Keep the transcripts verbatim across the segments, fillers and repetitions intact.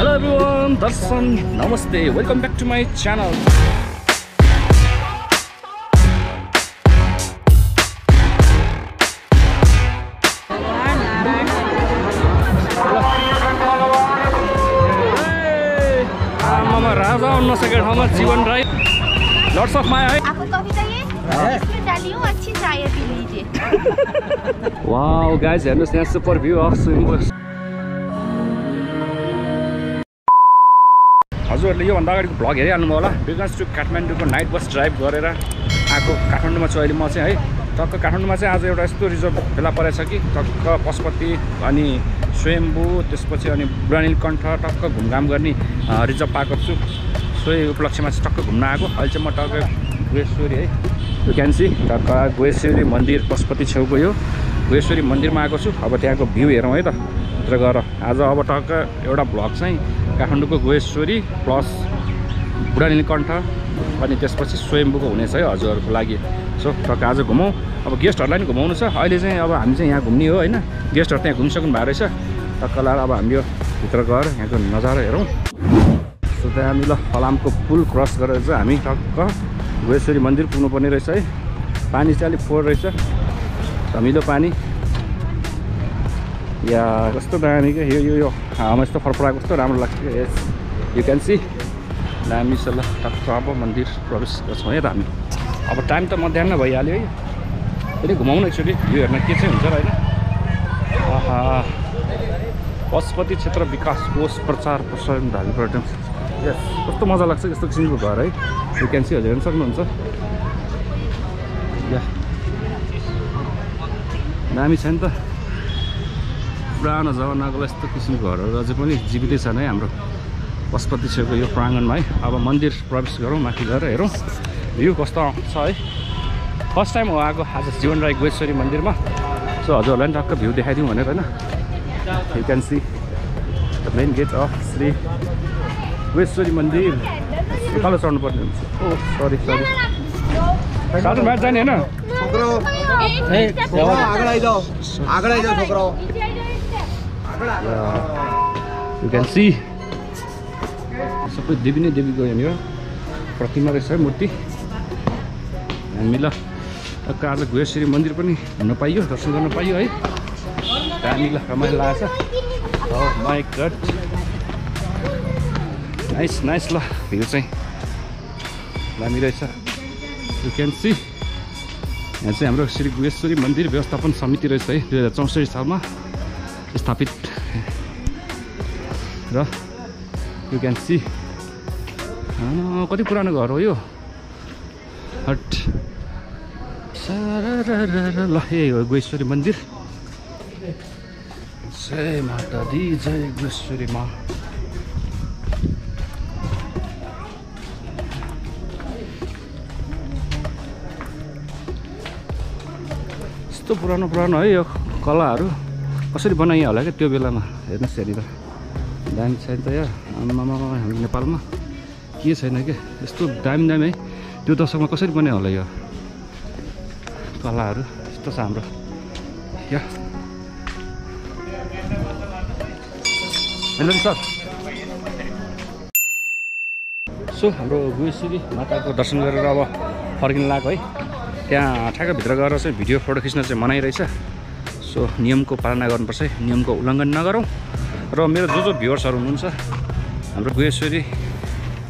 Hello everyone, Darshan, Namaste, welcome back to my channel. Hey, I'm a Raza on second hammer, Jeevan Rai. Lots of my eye. Wow guys, I understand super view of swimmers. हजुरहरुले यो भन्दा अगाडिको vlog हेरिहाल्नु भयो होला because to Kathmandu को night बस drive गरेर आको काठमाडौँमा छु अहिले म चाहिँ है टक्क काठमाडौँमा चाहिँ आज एउटा यस्तो रिजोर्ट भेला परेछ कि टक्क पशुपति अनि स्वयम्भू त्यसपछि अनि बुढानीलकण्ठ टक्क घुमघाम गर्ने रिजोर्ट पाएको छु सोही उपलक्ष्यमा टक्क घुम्न आको अहिले चाहिँ म टक्क गुह्येश्वरी है You can see Dakkaala Goesuri Mandir Pashupati Chhauko yo Goesuri Mandir ma aako chu aba tyako view herau hai ta titra gara aaja aba takka euta vlog chai Kathmandu ko Goesuri plus Budhanilkantha ani त्यसपछि Swayambhu ko hunech hai हजुरहरुको लागि so टक्क आज घुमौ अब गेस्टहरुलाई नि घुमाउनु छ अहिले चाहिँ अब हामी चाहिँ यहाँ घुम्ने हो हैन गेस्टहरु त्यहाँ घुमिसक्नु भएको रहेछ टक्कला अब हामी यो भित्र गएर यहाँको नजारा हेरौ सो त्यहाँ हामी ल फलामको पुल क्रस गरेर चाहिँ हामी टक्क गोस्वरी मंदिर पुग्नु पर्ने रहेछ है पानी चाहिँ अलि फोर रहेछ धमिलो पानी या कस्तो दामी के यो यो यो हाम यस्तो फरफराको कस्तो राम्रो लाग्छ यस यु क्यान सी दामी छ ल टक्क मन्दिर प्रवेश गर्छौं है त हामी अब टाइम त मध्याह्न भइहाल्यो है फेरि घुमाउनु एकचोटी यो हेर्न के चाहिँ हुन्छ र हैन आहा पशुपति क्षेत्र विकास कोष प्रचार प्रसार धार्मिक पर्यटन यस कस्तो मजा लाग्छ यस्तो किसिमको घर है You can see हजुर हेर्न सक्नुहुन्छ या नामी छ नि त पुरानो जमानाको यस्तो किसिमको घरहरु अझै पनि जीवितै छन् है हाम्रो पशुपति क्षेत्रको यो प्राङ्गणमा है अब मन्दिर प्रवेश गरौँ माथि गएर हेरौँ भ्यू कस्तो छ है फर्स्ट टाइम हो आएको आज जीवन राई गोस्वरी मन्दिरमा सो हजुरहरुलाई नि टक्क भ्यू देखाइदिउँ भनेर हैन You can see the main gate of Sri Goesuri Mandir Hello, sorry, Oh, sorry, sorry. Saru, match jane hai na? Sokro. Hey, yeah. You can see. Sabhi devi ne devi ko yani ho. Pratima rehsa murti. Mila. Akka aaj Guhyeshwari mandir pani na paiyo, darshan garna paiyo hai. Mila, ramai lagcha. Oh my God. Nice, nice lah. View chahi. Lami rahecha. You can see. यहाँ चाहिँ हाम्रो श्री गुह्येश्वरी मन्दिर व्यवस्थापन समिति रहेछ है दुई हजार चौसठी सालमा स्थापित र You can see. कति पुरानो घर हो यो? हट. ल यही हो गुह्येश्वरी मन्दिर. जय माता दी, जय गुह्येश्वरी मा. यस्तो पुरानो पुरानो है यो कलाहरु कसरी बनाइए होला के त्यो बेलामा हेर्नुस् यदि त दामी छ नि त यार आमामा हामी नेपालमा के छैन के यस्तो दामी दामी है त्यो दशकमा कसरी बनाइए होला यो कलाहरु यस्तो छ हाम्रो या हेलो सर सो हाम्रो गुह्येश्वरी माताको दर्शन गरेर अब फर्किन लाग्यो है त्यहाँ ठ्याक्क भित्र गएर चाहिँ भिडियो फोटो खिच्न चाहिँ मनाइ रहेछ सो नियमको पालना गर्नुपर्छ है नियमको उल्लङ्घन नगरौँ र मेरो जो जो भ्युअर्सहरू हुनुहुन्छ हाम्रो गुह्येश्वरी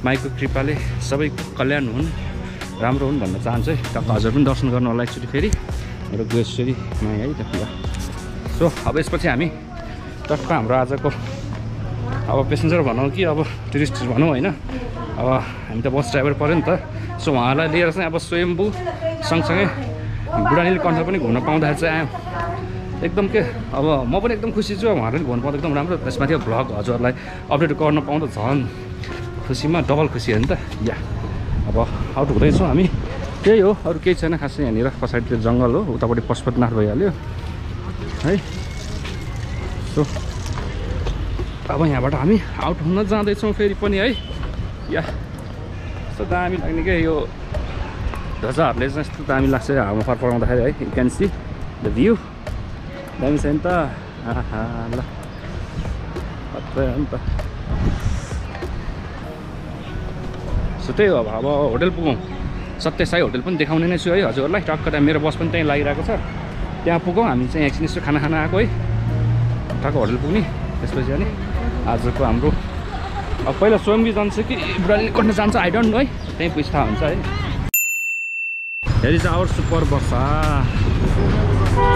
माईको कृपाले सबै कल्याण हुन् राम्रो हुन् भन्न चाहन्छु है टक्क हजुर पनि दर्शन गर्नु होला एकचोटि फेरि मेरो गुह्येश्वरी माई है टक्क सो अब यसपछि हामी टक्क हाम्रो आजको अब पेसेन्जर भनौँ कि अब टुरिस्ट भनौँ होइन अब हामी त बस ड्राइभर पऱ्यो नि त सो उहाँलाई लिएर चाहिँ अब स्वयम्भू सँगसँगै बुढानीलकण्ठ पनि घुम्न पाउँदा चाहिँ एकदम के अब म पनि एकदम खुसी छु उहाँहरूले घुम्न पाउँदा एकदम राम्रो त्यसमाथि भ्लग हजुरहरूलाई अपडेट गर्न पाउँदा झन् खुसीमा डबल खुसी हो नि त या अब आउट हुँदैछौँ हामी त्यही हो अरू केही छैन खासै यहाँनिर पछाडितिर जङ्गल हो उतापट्टि पशुपतिनाथ भइहाल्यो है सो अब यहाँबाट हामी आउट हुन जाँदैछौँ फेरि पनि है या यस्तो दामी लाग्ने के यो ध्वजाहरूले चाहिँ यस्तो दामी लाग्छ हावामा फरफराउँदाखेरि है you can see the view दामी छ नि त आहा ल कत्रै हो नि त सो त्यही हो अब होटल पुगौँ सत्य साई होटल पनि देखाउने नै छु है हजुरहरूलाई टक्क त्यहाँ मेरो बस पनि त्यहीँ लागिरहेको छ त्यहाँ पुगौँ हामी चाहिँ एकछिन यसो खाना खाना आएको है टक्क होटल पुग्ने त्यसपछि अनि आजको हाम्रो अब पहिला स्वयम्बु जान्छ कि बुढानीलकण्ठ जान्छ आई डोन्ट नो है त्यहीँ पुग्छ थाहा हुन्छ है here is our super Barsha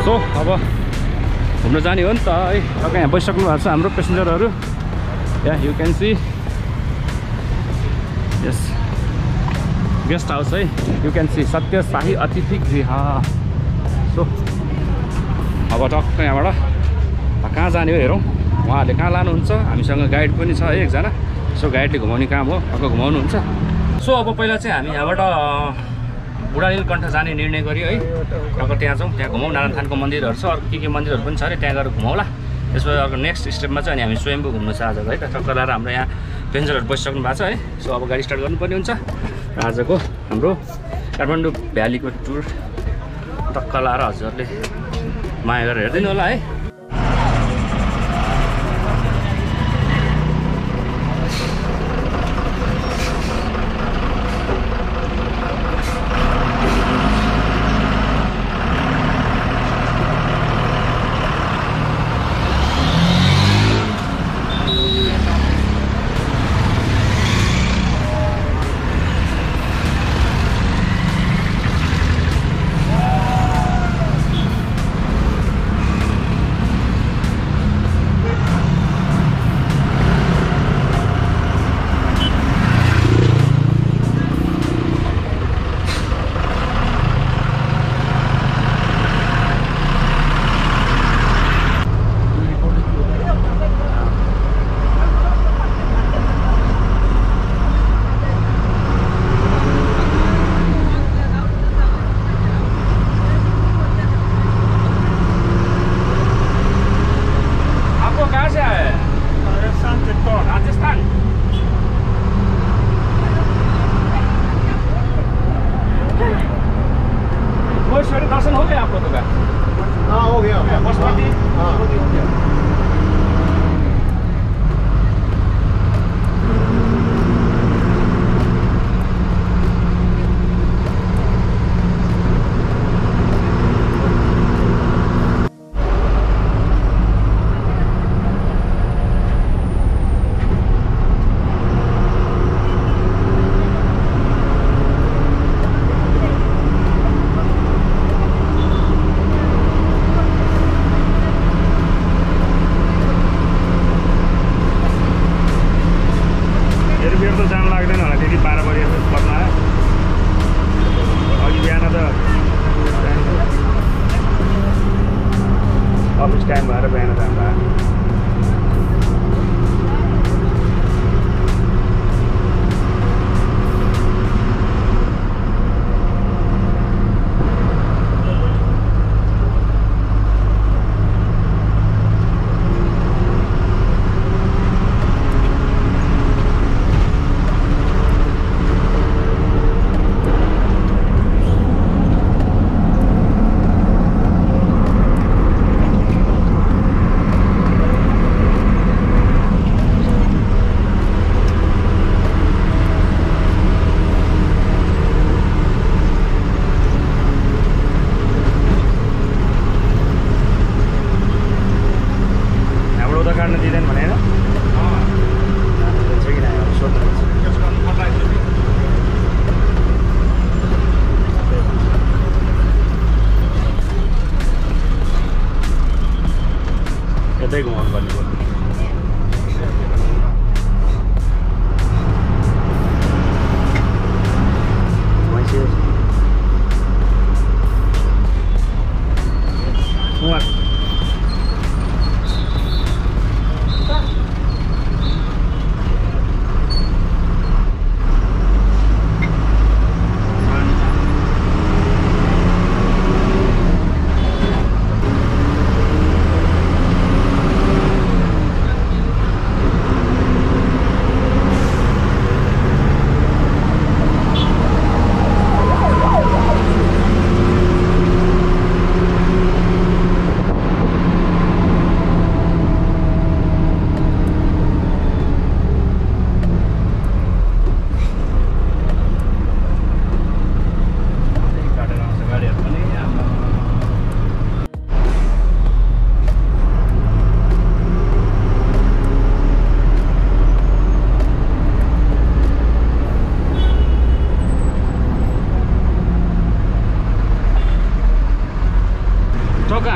so अब घुम्न जाने हो नि त है टक्क यहाँ बसिसक्नु भएको छ हाम्रो पेसेन्जरहरू यहाँ यु क्यान सी यस गेस्ट हाउस है you can see Satya Shahi अतिथि गृह सो अब टक्क यहाँबाट कहाँ जाने हो हेरौँ उहाँहरूले कहाँ लानुहुन्छ हामीसँग गाइड पनि छ है एकजना सो गाइडले घुमाउने काम हो टक्क घुमाउनुहुन्छ सो अब पहिला चाहिँ हामी यहाँबाट बुढानीलकण्ठ जाने निर्णय गऱ्यो है टक्क त्यहाँ जाउँ त्यहाँ घुमाउँ नारायण थानको मन्दिरहरू छ अरू के के मन्दिरहरू पनि छ अरे त्यहाँ गएर घुमाउँला त्यसपछि अर्को नेक्स्ट स्टेपमा चाहिँ अनि हामी स्वयम्भू घुम्नु छ आज है टक्क लाएर हाम्रो यहाँ पेसेन्जरहरू बसिसक्नु भएको छ है सो अब गाडी स्टार्ट गर्नुपर्ने हुन्छ आजको हाम्रो काठमाडौँ भ्यालीको टुर टक्क लाएर हजुरहरूले माया गरेर हेर्दिनु होला है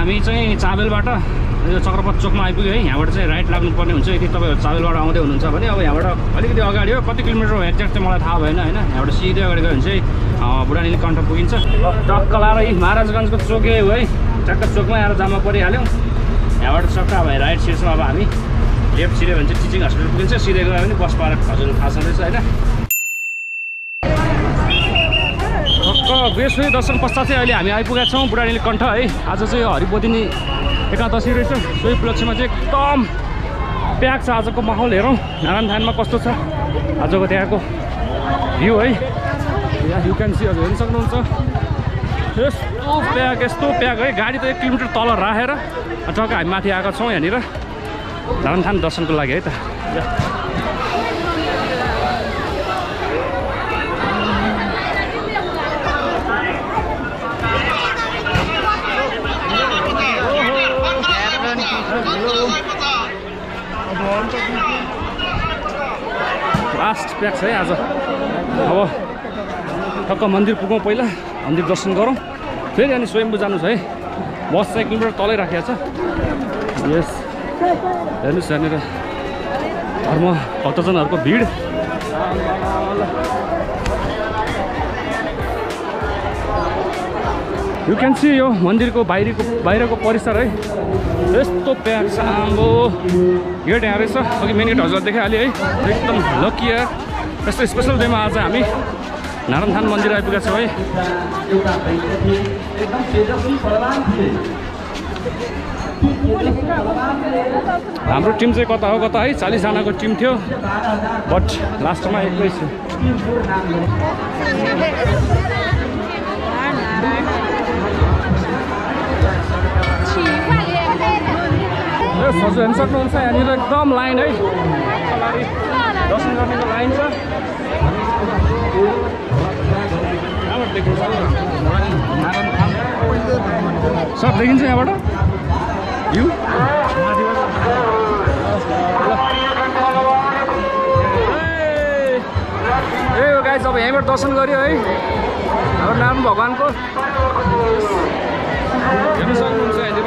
हामी चाहिँ चाबेलबाट चक्रपथ चोकमा आइपुग्यो है। यहाँबाट चाहिँ राइट लाग्नु पर्ने हुन्छ। यदि तपाईहरु चाबेलबाट आउँदै हुनुहुन्छ भने अब यहाँबाट अलिकति अगाडि हो, कति किलोमिटर हो एक्ज्याक्ट चाहिँ मलाई थाहा भएन हैन। यहाँबाट सिधै अगाडि गयो भने चाहिँ बुढानीलकण्ठ पुगिन्छ। डक्कला र महाराजगञ्जको चोकै हो है। टक्क चोकमा आएर जम्मा परिहाल्यौ। यहाँबाट सक्का भए राइट सिर्समा अब हामी लेफ्ट सिधै भने चाहिँ टिचिङ हस्पिटल पुगिन्छ। सिधै गयो भने बस पार्क हजुर थाहा छँदैछ हैन। गोस्वरी दर्शन पश्चात अहिले हामी आइपुगेका छौँ बुढानीलकण्ठ है। आज चाहिँ यो हरिबोधिनी एकादशी रहेछ, सोही उपलक्ष्यमा चाहिँ एकदम प्याक छ आजको माहौल। हेरौँ नारायणथानमा कस्तो छ आजको त्यहाँको भ्यू है। यहाँ यु क्यान सी हजुर हेर्न सक्नुहुन्छ यस्तो प्याक यस्तो प्याक है। गाडी त एक किलोमिटर तल राखेर टक्क हामी माथि आएका छौँ यहाँनिर नारायणथान दर्शनको लागि है त। लास्ट प्याक छ है आज। अब ठक्क मन्दिर पुगौँ, पहिला मन्दिर दर्शन गरौँ फेरि अनि स्वयम्भू जानु छ है। बस चाहिँ एक किलोमिटर तलै राखेको छ। यस हेर्नुहोस् यहाँनिर धर्म भक्तजनहरूको भिड। यु क्यान सी यो मन्दिरको बाहिरको बाहिरको परिसर है। यस्तो प्याक छ आम्बो। गेट यहाँ रहेछ अघि मेन गेट हजुर देखाइहाले है। एकदम लकी यार। यस्तो स्पेसल डेमा आज हामी नारायणथान मन्दिर आइपुगेका छौँ है। हाम्रो टिम चाहिँ कता हो कता है, चालिसजनाको टिम थियो बट लास्टमा एक्लै छ। हजुर हेर्न सक्नुहुन्छ यहाँनिर एकदम लाइन है, दर्शन गर्नेको लाइन छ। सब देखिन्छ यहाँबाट भ्यू। ए हो गाइस अब यहाँबाट दर्शन गऱ्यो है हाम्रो नारायण भगवानको। हेर्न सक्नुहुन्छ यहाँनिर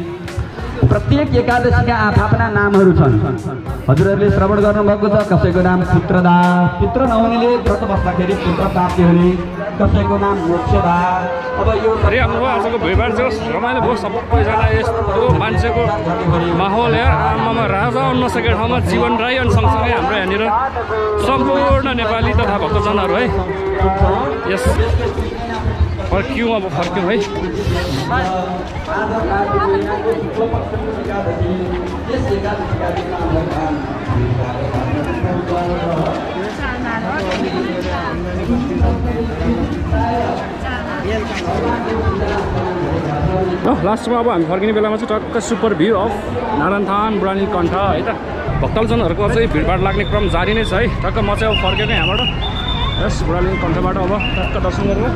प्रत्येक एकादशीका आफ्ना नामहरू छन्। हजुरहरूले श्रवण गर्नुभएको छ। कसैको नाम पुत्रदा, पुत्र नहुनेले व्रत बस्दाखेरि पुत्र प्राप्ति हुने। कसैको नाम मोक्षदा। अब यो आजको भिडभाड जस रमाइलो भयो सबैजना। यस्तो मान्छेको माहौल यार आमामा राजा आउन नसकेको ठाउँमा जीवन राई अनि सँगसँगै हाम्रो यहाँनिर सम्पूर्ण नेपाली तथा भक्तजनहरू है। यस फर्क्यौँ अब फर्क्यौँ है। ल लास्टमा अब हामी फर्किने बेलामा चाहिँ टक्क super view of Narayanthan Budhanilkantha है त। भक्तजनहरूको चाहिँ भिडभाड लाग्ने क्रम जारी नै छ है। टक्क म चाहिँ अब फर्केको यहाँबाट यस बुढानीलकण्ठबाट अब टक्क दर्शन गरेर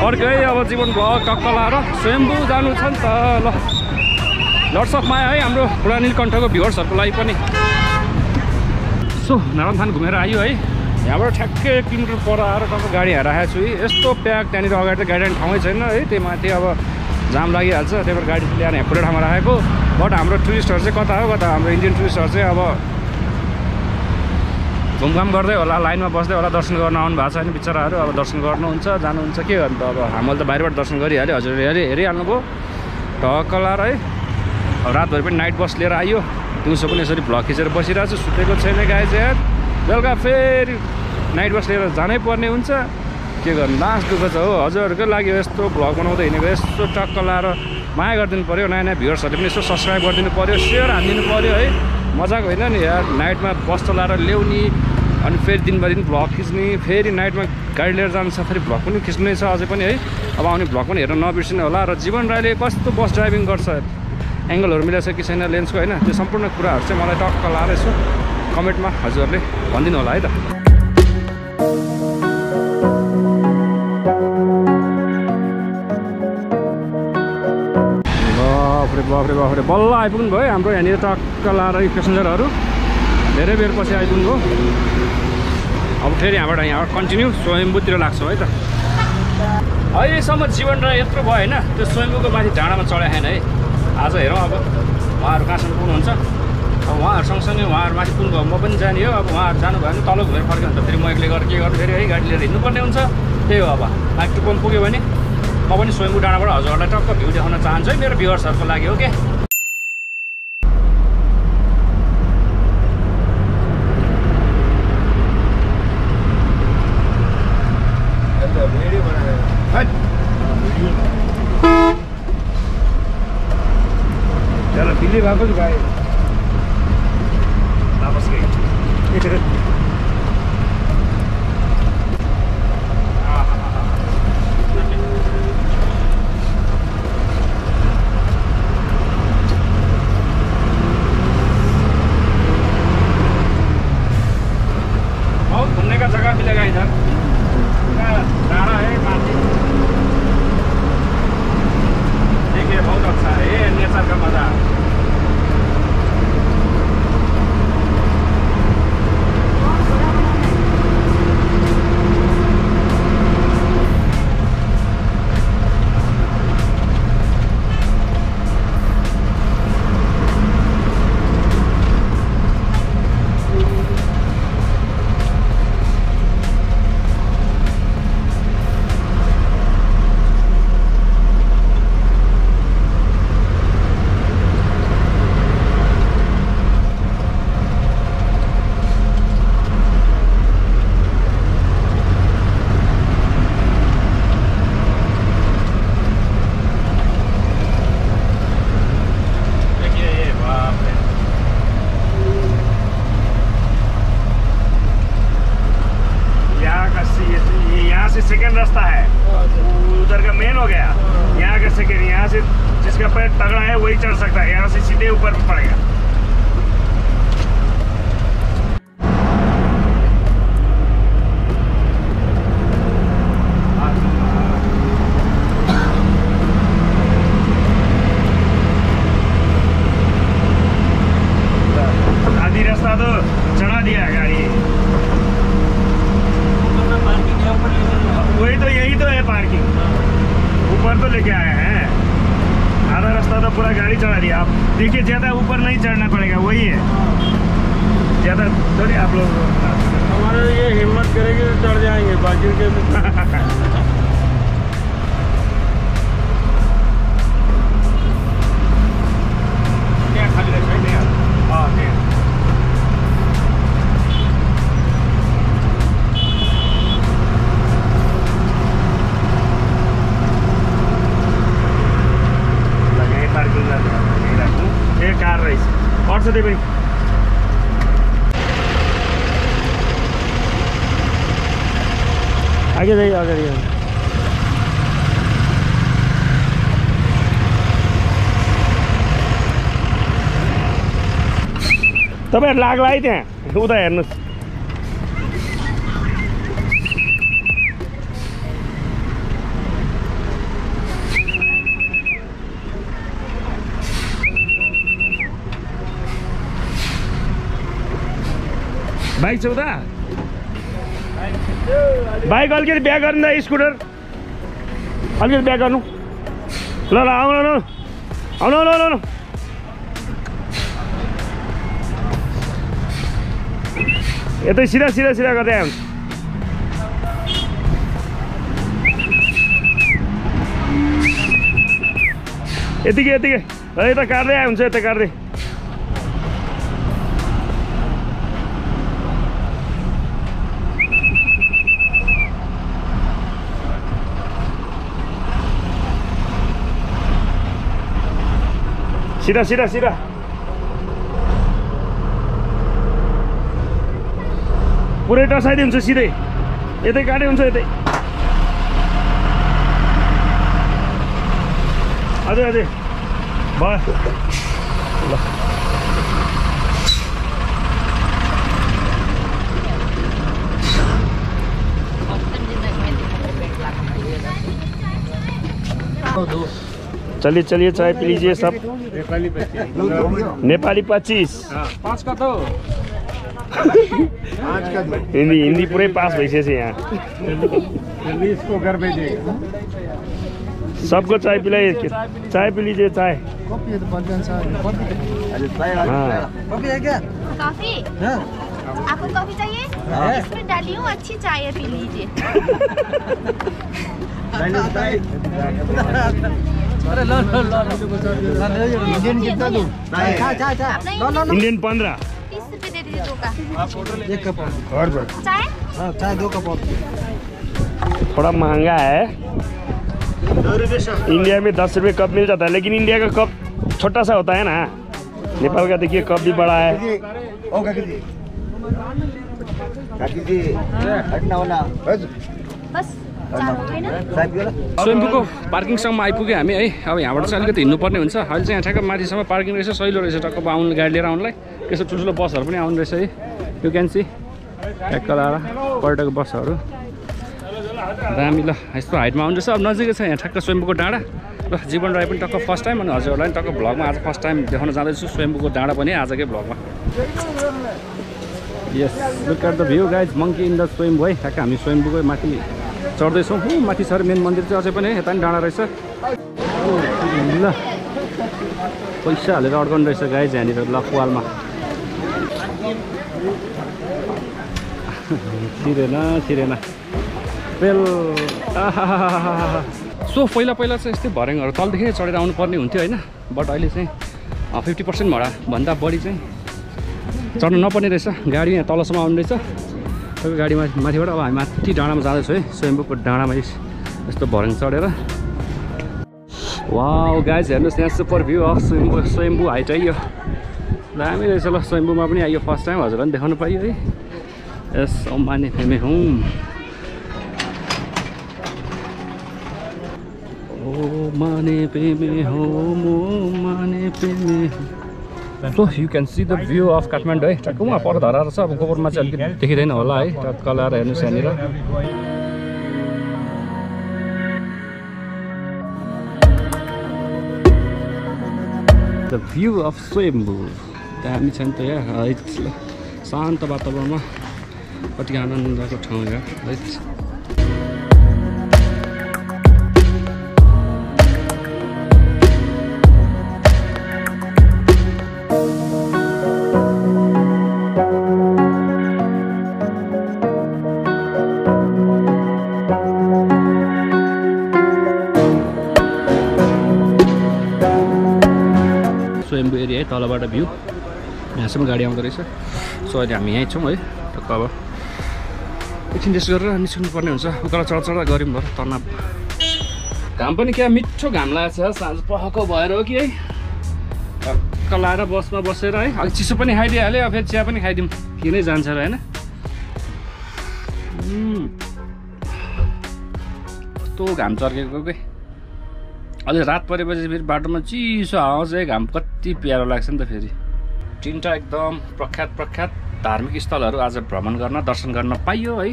फर्कै अब जीवन भ्लग डक्कला र स्वयम्भू जानु छ नि त। ल लट्स अफ माया है हाम्रो बुढानीलकण्ठको भ्युवर्सहरूको लागि पनि। सो नारायणथान घुमेर आयो है। यहाँबाट ठ्याक्कै एक किलोमिटर पर आएर तपाईँ गाडी राखेको छु। यस्तो प्याक त्यहाँनिर अगाडि त गाडी राख्ने ठाउँै छैन है, त्यही माथि अब जाम लागिहाल्छ। त्यही भएर गाडी ल्याएर यहाँ खुल्ला ठाउँमा राखेको। बट हाम्रो टुरिस्टहरू चाहिँ कता हो कता हाम्रो इन्डियन टुरिस्टहरू चाहिँ अब घुमघाम गर्दै होला, लाइनमा बस्दै होला, दर्शन गर्न आउनु भएको छैन बिचराहरू। अब दर्शन गर्नुहुन्छ जानुहुन्छ के अन्त। अब हामीले त बाहिरबाट दर्शन गरिहाल्यो, हजुर हेरि हेरिहाल्नुभयो टक्क लाएर है। अब रातभरि पनि नाइट बस लिएर आइयो, दिउँसो पनि यसरी भ्लग खिचेर बसिरहेको छु, सुतेको छैन गाइज यार। बेलुका फेरि नाइट बस लिएर जानै पर्ने हुन्छ, के गर्नु लास्ट दुःख छ हो। हजुरहरूकै लागि यस्तो भ्लग बनाउँदै हिँडेको यस्तो टक्क लाएर माया गरिदिनु पऱ्यो। नयाँ नयाँ भ्युवर्सहरूले पनि यसो सब्सक्राइब गरिदिनु पऱ्यो, सेयर हानिदिनु पऱ्यो है। मजाको होइन नि यार नाइटमा बस चलाएर ल्याउने अनि फेरि दिन बदिन ब्लग खिच्ने फेरि नाइटमा गाडी लिएर जानु छ फेरि ब्लग पनि खिच्ने छ अझै पनि है। अब आउने ब्लग पनि हेर्न नबिर्सिनु होला। र जीवन राईले कस्तो बस ड्राइभिङ गर्छ, एङ्गलहरू मिलाएको छ कि छैन लेन्सको होइन, त्यो सम्पूर्ण कुराहरू चाहिँ मलाई टक्क लाएर यसो कमेन्टमा हजुरहरूले भनिदिनु होला है त। बाफ्रे बाफ्रे बल्ल आइपुग्नु भयो हाम्रो यहाँनिर टक्क लाएर यो पेसेन्जरहरू धेरै बेर पछि आइपुग्नु। अब फेरि यहाँबाट यहाँ कन्टिन्यू स्वयम्भूतिर लाग्छौँ है त। अहिलेसम्म जीवन र यत्रो भयो होइन, त्यो स्वयम्भूको माथि डाँडामा चढाएको छैन है। आज हेरौँ अब उहाँहरू कहाँसम्म पुग्नुहुन्छ। अब उहाँहरू सँगसँगै उहाँहरू माथि पुग्नुभयो म पनि जाने हो। अब उहाँहरू जानुभयो भने तल घुमेर फर्क्यो भने त फेरि म एक्लै गरेर के गर्नु, फेरि है गाडी लिएर हिँड्नुपर्ने हुन्छ। त्यही हो, अब माथि टुप्पोम पुग्यो भने म पनि स्वयम्भू डाँडाबाट हजुरहरूलाई टक्क भ्यू देखाउन चाहन्छु है मेरो भ्युवर्सहरूको लागि। ओके बिल्ली भएको छ भाइ, नमस्कार। देखिए ज़्यादा ऊपर नहीं चढ़ना पड़ेगा, वही है ज़्यादा थोड़ी आप लोग हमारे ये हिम्मत करेंगे तो चढ़ जाएंगे बाकी के क्या खाली रखा है हाँ सदे भाई। आगे जाइए आगे जाइए। तपाईहरु लाग्ला है त्यहाँ उता हेर्नुस्। बाइक चौदा बाइक अलिकति ब्याक गर्नु त, स्कुटर अलिकति ब्याक गर्नु। ल ल आउनु न आउनु न आउनु यतै सिधा सिधा सिधा गर्दै आउनु। यतिकै यतिकै यता काट्दै आयो हुन्छ, यता काट्दै सीधा सीधा सीधा पूरे टसाइदियो हुन्छ सिधै यतै काटे हुन्छ यतै हजुर हजुर भयो ल चलिए चलिए चाय पी लीजिए सब नेपाली पच्चीस पाँच का तो हिंदी हिंदी पूरे पास वैसे से यहाँ सबको चाय पिलाइए चाय पी लीजिए चाय आपको कॉफी चाहिए इसमें डालियो अच्छी चाय पी लीजिए अरे लो लो लो इंडियन कितना दूं इंडियन पंद्रह तीस रुपए दे दीजिए दो का एक कप और चाय हाँ चाय दो कप थोड़ा महंगा है इंडिया में दस रुपए कप मिल जाता है लेकिन इंडिया का कप छोटा सा होता है ना नेपाल का देखिए कप भी बड़ा है बस स्वयम्भूको पार्किङसम्म आइपुग्यो हामी है अब यहाँबाट चाहिँ अलिकति हिँड्नुपर्ने हुन्छ अहिले चाहिँ यहाँ ठ्याक्क माथिसम्म पार्किङ रहेछ सहिलो रहेछ टक्क आउनु गाडी लिएर आउनुलाई त्यस्तो ठुल्ठुलो बसहरू पनि आउनु रहेछ है यु क्यान सी एकला पर्यटक बसहरू दामी ल यस्तो हाइटमा आउनु रहेछ अब नजिकै छ यहाँ ठ्याक्क स्वयम्भूको डाँडा र जीवन राई पनि टक्क फर्स्ट टाइम अनि हजुरहरूलाई पनि टक्क भ्लगमा आज फर्स्ट टाइम देखाउन जाँदैछु स्वयम्भूको डाँडा पनि आजकै भ्लगमा यस look at the view guys monkey in the Swayambhu है ठ्याक्क हामी स्वयम्भूकै माथि चढ्दैछौँ हो माथि सर मेन मन्दिर चाहिँ अझै पनि है यता नि डाँडा रहेछ ल पैसा हालेर अड्काउनु रहेछ गाइज यहाँनिर ल पुवालमा सिरेन सिरेन बेल सो पहिला पहिला चाहिँ यस्तै भर्याङहरू तलदेखि नै चढेर आउनुपर्ने हुन्थ्यो होइन बट अहिले चाहिँ फिफ्टी पर्सेन्ट भाडाभन्दा बढी चाहिँ चढ्नु नपर्ने रहेछ गाडी यहाँ तलसम्म आउनु रहेछ तपाईँ गाडीमा माथिबाट अब हामी माथि डाँडामा जाँदैछौँ है स्वयम्भूको डाँडामा यस्तो भर्याङ चढेर वाउ गाइज हेर्नुहोस् यहाँ super view of Swayambhu Swayambhu height आइयो दामी रहेछ ल स्वयम्भूमा पनि आइयो फर्स्ट टाइम हजुरलाई पनि देखाउनु पाइयो है यस अम्बानी फेमे होम ओ माने फेमे होम ओ माने फेमे so you can see the view of Kathmandu है टक्क वहाँ पर धरा रहेछ अब गोबरमा चाहिँ अलिकति देखिँदैन होला है टक्कल आएर हेर्नुहोस् यहाँनिर द व्यू अफ स्वयम्भू दामी छ नि त यहाँ राइट शान्त वातावरणमा कति आनन्दको ठाउँ यहाँ राइट तलबाट भ्यू यहाँसम्म गाडी आउँदो रहेछ सो अहिले हामी यहीँ छौँ है टक्क अब एकछिन रेस्ट गरेर निस्किनुपर्ने हुन्छ उकालो चढ चढ गऱ्यौँ भएर तनाव घाम पनि क्या मिठो घाम लागेको छ साँझ पहक भएर हो कि है टक्क लाएर बसमा बसेर है अघि चिसो पनि खाइदिइहाल्यो अब फेरि चिया पनि खाइदिउँ किन जान्छ र होइन यस्तो घाम चर्केको के अलि रात परेपछि फेरि बाटोमा चिसो आवाज है घाम कति प्यारो लाग्छ नि त फेरि तिनवटा एकदम प्रख्यात प्रख्यात धार्मिक स्थलहरू आज भ्रमण गर्न दर्शन गर्न पाइयो है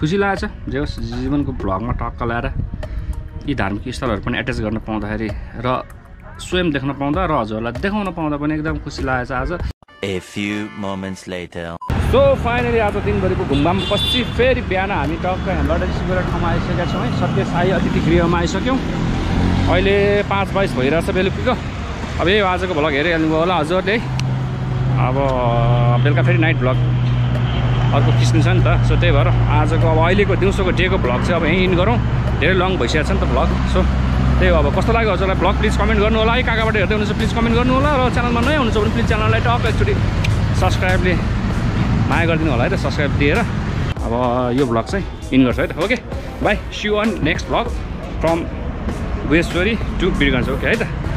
खुसी लागेको छ जे होस् जीवनको भ्लगमा टक्क लाएर यी धार्मिक स्थलहरू पनि एट्याच गर्न पाउँदाखेरि र स्वयं देख्न पाउँदा र हजुरहरूलाई देखाउन पाउँदा पनि एकदम खुसी लागेको छ आज a few moments later so finally आज दिनभरिको घुमघाम पछि फेरि बिहान हामी टक्क लडेर सिगुरा ठाउँमा आइसकेका छौँ है सत्य साई अतिथि गृहमा आइसक्यौँ अहिले पाँच बाइस भइरहेछ बेलुकीको अब यही आजको भ्लग हेरिहाल्नुभयो होला हजुरले अब बेलुका फेरि नाइट भ्लग अर्को किस्म छ नि त सो त्यही भएर आजको अब अहिलेको दिउँसोको डेको भ्लग चाहिँ अब यहीँ इन गरौँ धेरै लङ भइसकेको छ नि त भ्लग सो त्यही हो अब कस्तो लाग्यो हजुरलाई भ्लग प्लिज कमेन्ट गर्नु होला है कहाँबाट हेर्दै हुनुहुन्छ प्लिज कमेन्ट गर्नु होला र च्यानलमा नयाँ हुनुहुन्छ भने प्लिज च्यानललाई टप एकचोटि सब्सक्राइबले माया गरिदिनु होला है त सब्सक्राइब दिएर अब यो भ्लग चाहिँ इन गर्छु है त okay bye see you on next vlog from Guheshwari to Birgunj okay है त